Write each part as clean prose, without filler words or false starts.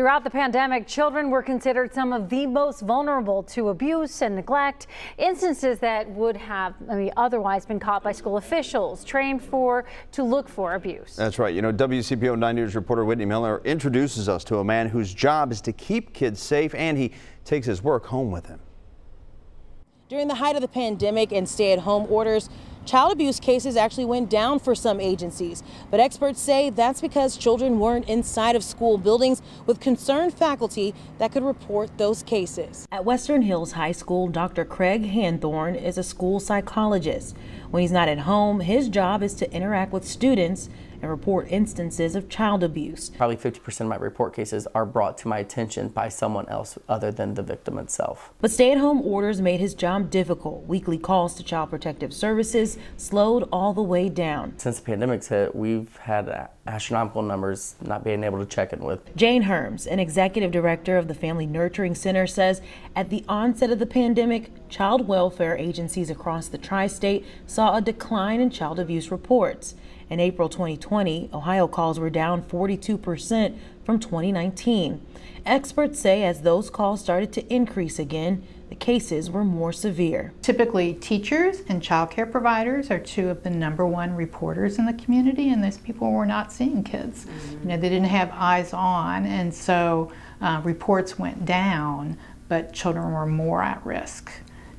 Throughout the pandemic, children were considered some of the most vulnerable to abuse and neglect, instances that would have otherwise been caught by school officials trained to look for abuse. That's right. You know, WCPO 9 News reporter Whitney Miller introduces us to a man whose job is to keep kids safe, and he takes his work home with him. During the height of the pandemic and stay-at-home orders, child abuse cases actually went down for some agencies, but experts say that's because children weren't inside of school buildings with concerned faculty that could report those cases. At Western Hills High School, Dr. Craig Hanthorne is a school psychologist. When he's not at home, his job is to interact with students and report instances of child abuse. Probably 50% of my report cases are brought to my attention by someone else other than the victim itself. But stay-at-home orders made his job difficult. Weekly calls to Child Protective Services slowed all the way down. Since the pandemic's hit, we've had astronomical numbers not being able to check in with. Jane Hearns, an executive director of the Family Nurturing Center, says at the onset of the pandemic, child welfare agencies across the tri-state saw a decline in child abuse reports. In April 2020, Ohio calls were down 42% from 2019. Experts say as those calls started to increase again, the cases were more severe. Typically, teachers and child care providers are two of the #1 reporters in the community, and those people were not seeing kids. You know, they didn't have eyes on, and so reports went down, but children were more at risk.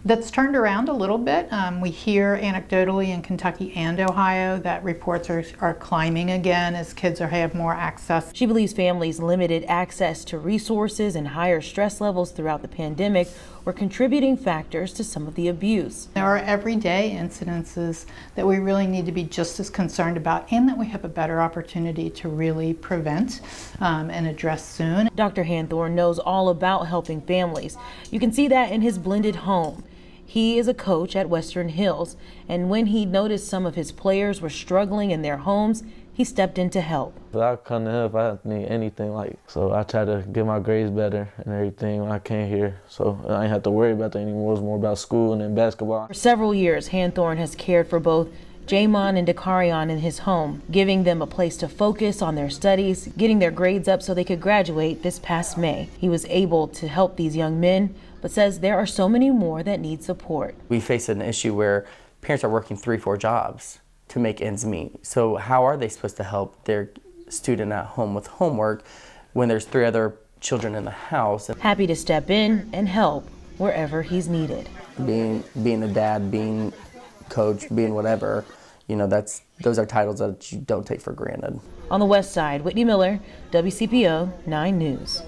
That's turned around a little bit. We hear anecdotally in Kentucky and Ohio that reports are climbing again as kids have more access. She believes families' limited access to resources and higher stress levels throughout the pandemic were contributing factors to some of the abuse. There are everyday incidences that we really need to be just as concerned about and that we have a better opportunity to really prevent and address soon. Dr. Hanthorne knows all about helping families. You can see that in his blended home. He is a coach at Western Hills, and when he noticed some of his players were struggling in their homes, he stepped in to help. I couldn't help. I need anything, so I try to get my grades better and everything when I came here, so I didn't have to worry about that anymore. It was more about school and then basketball. For several years, Hanthorne has cared for both Jamon and Dakarion in his home, giving them a place to focus on their studies, getting their grades up so they could graduate this past May. He was able to help these young men, but says there are so many more that need support. We face an issue where parents are working 3-4 jobs to make ends meet. So how are they supposed to help their student at home with homework when there's 3 other children in the house? Happy to step in and help wherever he's needed. Being a dad, being coach, being whatever, you know, those are titles that you don't take for granted. On the West Side, Whitney Miller, WCPO 9 News.